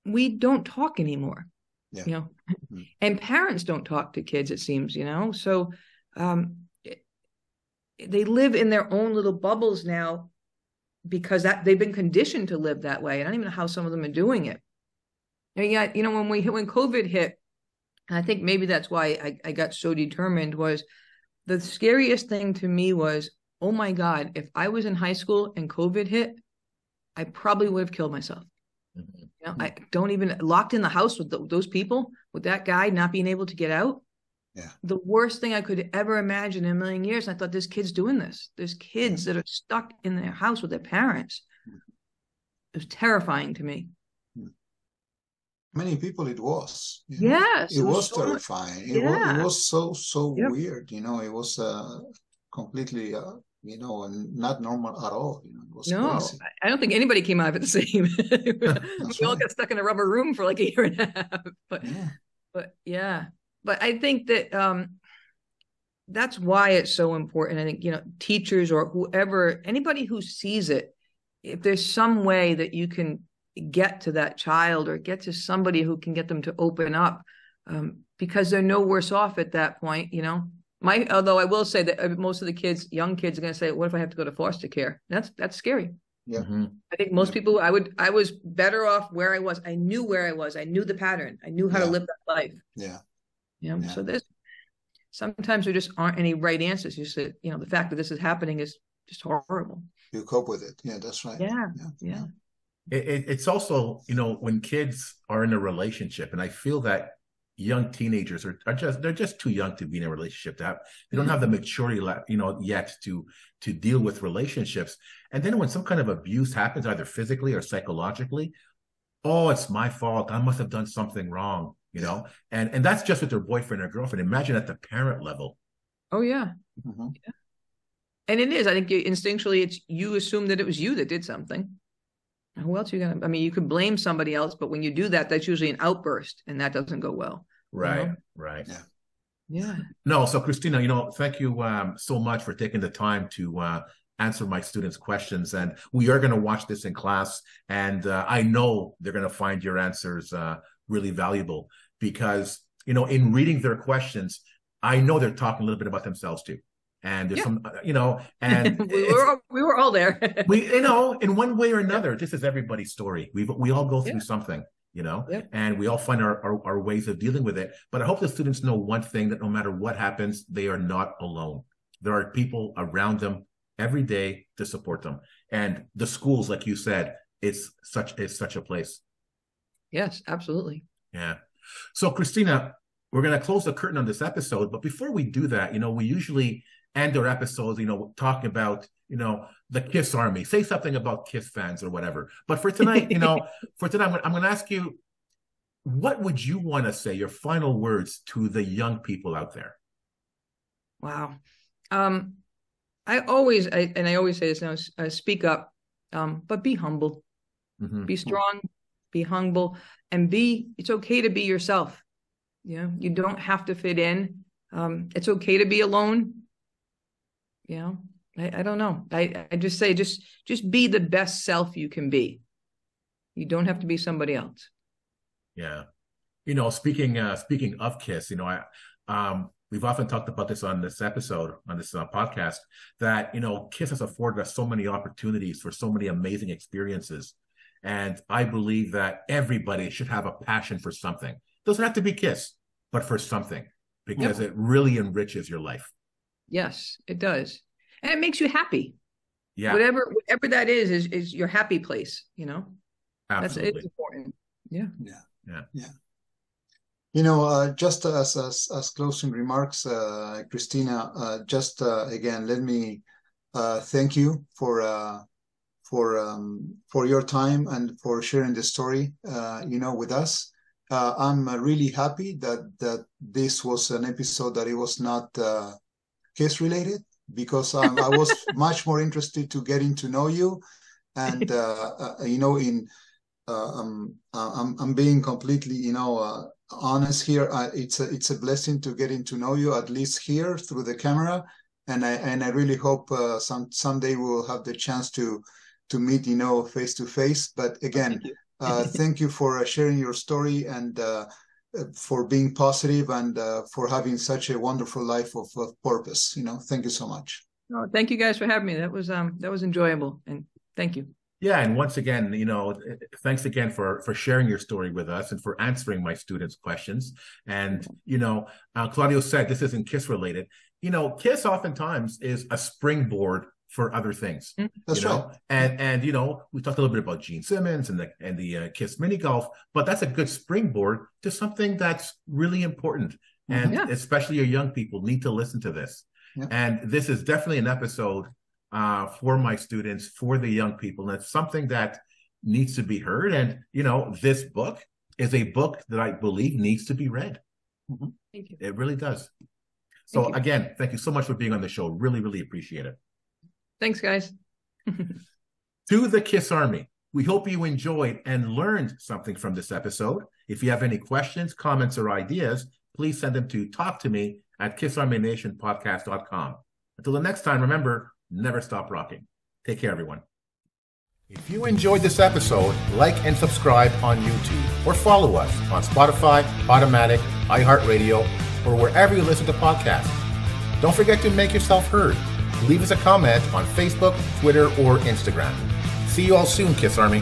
we don't talk anymore, you know, and parents don't talk to kids, it seems, you know, so they live in their own little bubbles now because they've been conditioned to live that way. And I don't even know how some of them are doing it. And yet, you know, when COVID hit, and I think maybe that's why I got so determined, was the scariest thing to me was, oh my God, if I was in high school and COVID hit, I probably would have killed myself. You know, I don't even, locked in the house with those people, with that guy not being able to get out. Yeah. The worst thing I could ever imagine in a million years. And I thought, this kid's doing this. There's kids that are stuck in their house with their parents. It was terrifying to me. Many people it was. Yes. It was terrifying. It was so weird, you know, it was completely, you know, not normal at all. You know, it was crazy. I don't think anybody came out of it the same. We all got stuck in a rubber room for like a year and a half. But I think that that's why it's so important. I think, you know, teachers or whoever, anybody who sees it, if there's some way that you can get to that child or get to somebody who can get them to open up, because they're no worse off at that point, you know. Although I will say that most of the kids, young kids, are going to say, "What if I have to go to foster care?" That's scary. Yeah, I think most people. I was better off where I was. I knew where I was. I knew the pattern. I knew how to live that life. Yeah, you know. Yeah. So there's sometimes there just aren't any right answers. You said, you know, the fact that this is happening is just horrible. You cope with it. Yeah, that's right. Yeah. It's also, you know, when kids are in a relationship, and I feel that young teenagers are just too young to be in a relationship. They don't have the maturity, you know, yet to deal with relationships. And then when some kind of abuse happens, either physically or psychologically, oh, it's my fault. I must have done something wrong, you know. And that's just with their boyfriend or girlfriend. Imagine at the parent level. Oh yeah. Mm-hmm. Yeah. And it is. I think instinctually, you assume that it was you that did something. Who else are you gonna? I mean, you could blame somebody else, but when you do that, that's usually an outburst, and that doesn't go well. Right, you know? Right. Yeah. No, so Christina, you know, thank you so much for taking the time to answer my students' questions. And we are going to watch this in class. And I know they're going to find your answers really valuable because, you know, in reading their questions, I know they're talking a little bit about themselves too. And there's some, you know, and we were all there. We, you know, in one way or another, this is everybody's story. We all go through something. You know, and we all find our ways of dealing with it. But I hope the students know one thing, that no matter what happens, they are not alone. There are people around them every day to support them. And the schools, like you said, it's such a place. Yes, absolutely. Yeah. So, Christina, we're going to close the curtain on this episode. But before we do that, you know, we usually end our episodes, you know, talking about, you know, the Kiss Army, say something about Kiss fans or whatever. But for tonight, you know, I'm going to ask you, what would you want to say, your final words to the young people out there? Wow. I always say this now, speak up, but be humble, be strong, be humble, and it's okay to be yourself. You know, you don't have to fit in. It's okay to be alone. You know, I don't know. I just say, just be the best self you can be. You don't have to be somebody else. Yeah. You know, speaking of Kiss, you know, we've often talked about this on this episode, on this podcast, that, you know, Kiss has afforded us so many opportunities for so many amazing experiences. And I believe that everybody should have a passion for something. Doesn't have to be Kiss, but for something, because it really enriches your life. Yes, it does. And it makes you happy. Yeah. Whatever that is your happy place, you know? Absolutely. It's important. Yeah. Yeah. Yeah. Yeah. You know, just as closing remarks, Christina, again, let me thank you for your time and for sharing the story, you know, with us. I'm really happy that this was an episode that it was not Kiss related, because I was much more interested to getting to know you, and you know, I'm being completely, you know, honest here. It's a blessing to getting to know you, at least here through the camera, and I really hope someday we will have the chance to meet, you know, face to face. But again, thank you for sharing your story and for being positive and for having such a wonderful life of purpose. You know, thank you so much. No, thank you guys for having me. That was enjoyable, and thank you. Yeah, and once again, you know, thanks again for sharing your story with us and for answering my students' questions. And, you know, Claudio said this isn't Kiss related. You know, Kiss oftentimes is a springboard for other things. That's right. And you know, we talked a little bit about Gene Simmons and the Kiss Mini Golf, but that's a good springboard to something that's really important. And especially your young people need to listen to this. Yeah. And this is definitely an episode for my students, for the young people. And it's something that needs to be heard. And, you know, this book is a book that I believe needs to be read. Mm-hmm. Thank you. It really does. So again, thank you so much for being on the show. Really, really appreciate it. Thanks, guys. To the Kiss Army, we hope you enjoyed and learned something from this episode. If you have any questions, comments, or ideas, please send them to talktome@kissarmynationpodcast.com. Until the next time, remember, never stop rocking. Take care, everyone. If you enjoyed this episode, like and subscribe on YouTube or follow us on Spotify, Automatic, iHeartRadio, or wherever you listen to podcasts. Don't forget to make yourself heard. Leave us a comment on Facebook, Twitter, or Instagram. See you all soon, Kiss Army.